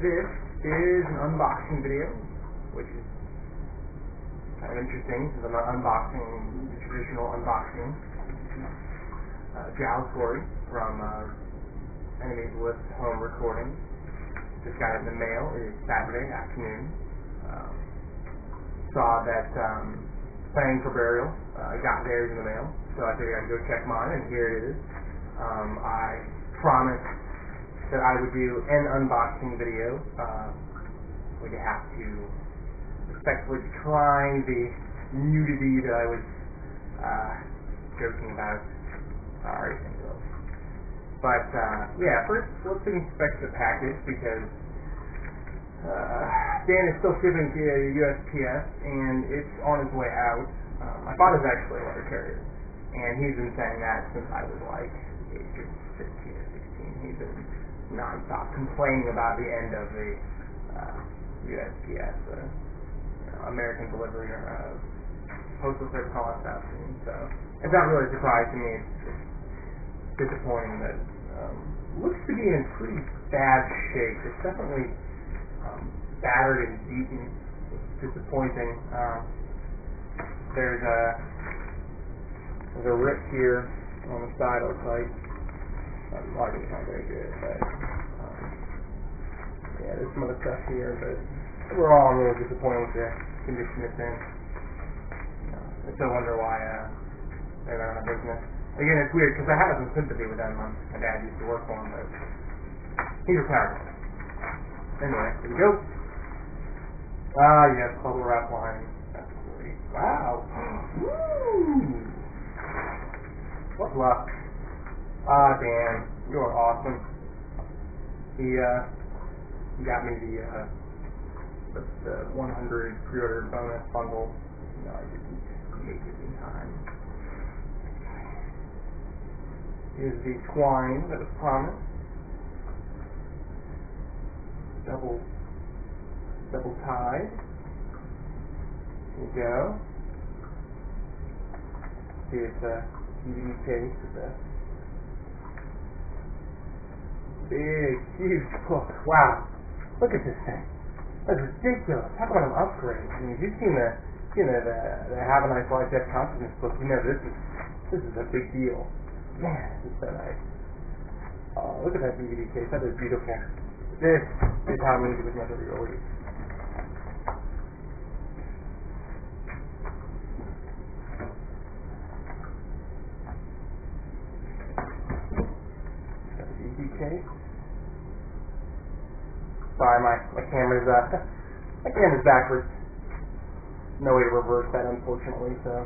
This is an unboxing video, which is kind of interesting because I'm not unboxing the traditional unboxing. Giles Corey from Enemies List Home Recordings just got in the mail. It is Saturday afternoon. Saw that Planning for Burial got theirs in the mail, so I figured I'd go check mine, and here it is. I promised that I would do an unboxing video. Would have to respectfully decline the nudity that I was joking about or anything else. But yeah, first let's inspect the package because Dan is still shipping to USPS and it's on his way out. My father's actually a letter carrier, and he's been saying that since I was like age 15 or 16. He's been non-stop complaining about the end of the USPS, American Delivery, Postal Service, all that stuff. And so it's not really a surprise to me. It's just disappointing that looks to be in pretty bad shape. It's definitely battered and beaten. It's disappointing. There's a rip here on the side, it looks like. Logging's not very good, but yeah, there's some other stuff here, but we're all a little disappointed with the condition it's in. I still wonder why they're not out of business. Again, it's weird because I have some sympathy with them. My dad used to work for him, but he's retired. Anyway, here we go. Yes, bubble wrap line. That's great. Wow. Woo! What luck. Dan, you're awesome. He got me the 100 pre-order bonus bundle. No, I didn't make it in time. Here's the twine that was promised. Double tie. There you go. Here's the DVD case with the big, huge book. Wow. Look at this thing. That's ridiculous. Talk about an upgrade. I mean, if you've seen the Have a Nice Life, Deaf Confidence book, you know this is a big deal. Man, this is so nice. Oh, look at that DVD case. That is beautiful. This is how I'm going to do my video release. Case. Sorry, my camera's my camera's backwards. No way to reverse that, unfortunately. So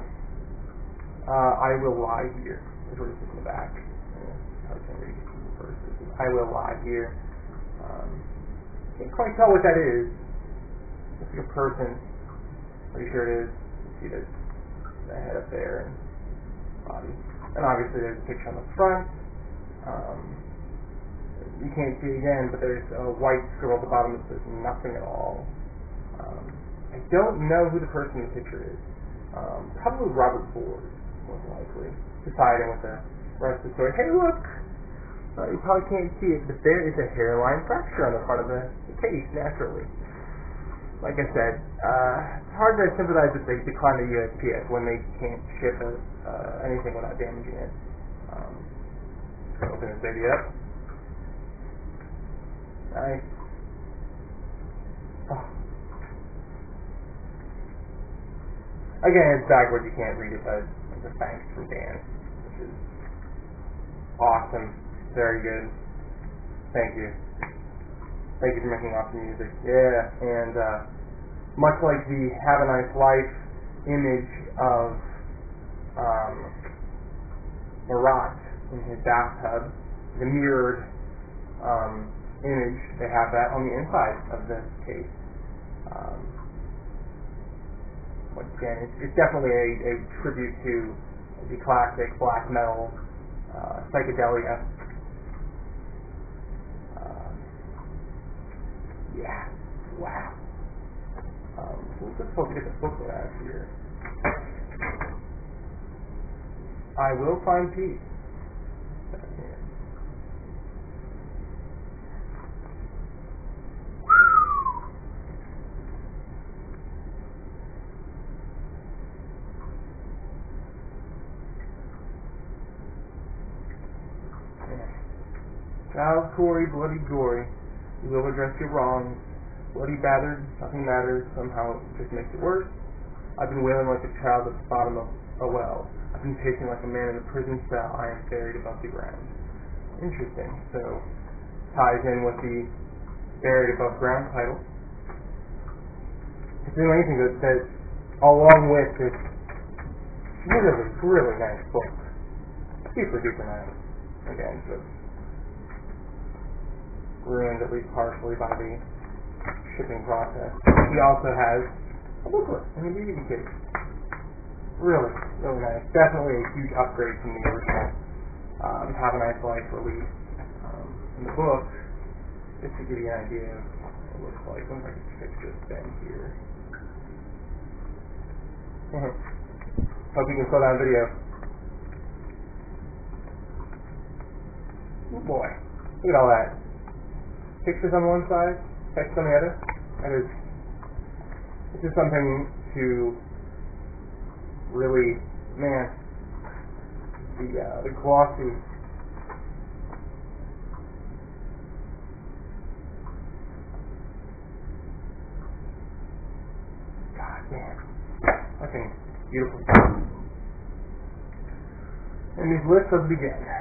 I will lie here. Is what it says in the back. I can't read it first. I will lie here. Can't quite tell what that is. Looks like a person. Pretty sure it is. You see the head up there and body. And obviously there's a picture on the front. You can't see it again, but there's a white scribble at the bottom that says nothing at all. I don't know who the person in the picture is. Probably Robert Ford, most likely. Deciding with the rest of the story. Hey, look! You probably can't see it, but there is a hairline fracture on the part of the case, naturally. Like I said, it's hard to sympathize if they decline the USPS when they can't ship anything without damaging it. Open this baby up. Nice. Oh. Again, it's backwards, you can't read it, but it's a thanks from Dan, which is awesome. Very good. Thank you. Thank you for making awesome music. Yeah, and much like the Have a Nice Life image of Murat in his bathtub, the mirrored image, they have that on the inside of this case. Once again, it's definitely a tribute to the classic black metal psychedelia. Yeah, wow. Let's just look at this booklet out here. I will find peace. Giles Corey, bloody gory. You will redress your wrongs. Bloody battered, nothing matters. Somehow it just makes it worse. I've been wailing like a child at the bottom of a well. I've been pacing like a man in a prison cell. I am buried above the ground. Interesting. So ties in with the buried above ground title. It's amazing that along with this really nice book, super duper nice. Again, just ruined at least partially by the shipping process. He also has a booklet and a DVD case. Really, really nice. Definitely a huge upgrade from the original Have a Nice Life release. In the book, just to give you an idea of what it looks like. Let me fix this thing here. Hope you can slow down video. Oh boy, look at all that. Pictures on one side, text on the other. That is, this is something to really, man, the glossy. God damn, fucking beautiful. And these lists of begin.